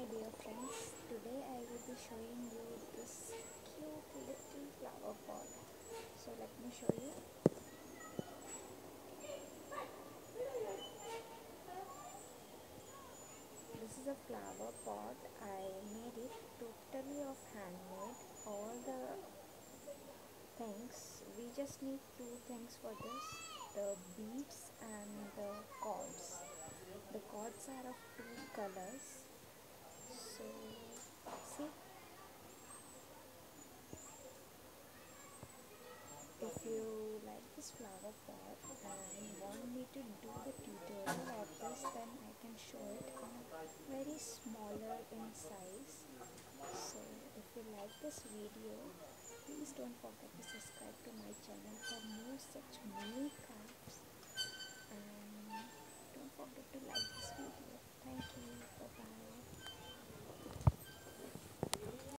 Hi dear friends, today I will be showing you this cute little flower pot. So let me show you. This is a flower pot. I made it totally of handmade. All the things, we just need two things for this, the beads and the cords. The cords are of two colors. So, see, if you like this flower pot and want me to do the tutorial of this, then I can show it on a very smaller in size. So, if you like this video, please don't forget to subscribe to my channel for more such many crafts, and don't forget to like this video.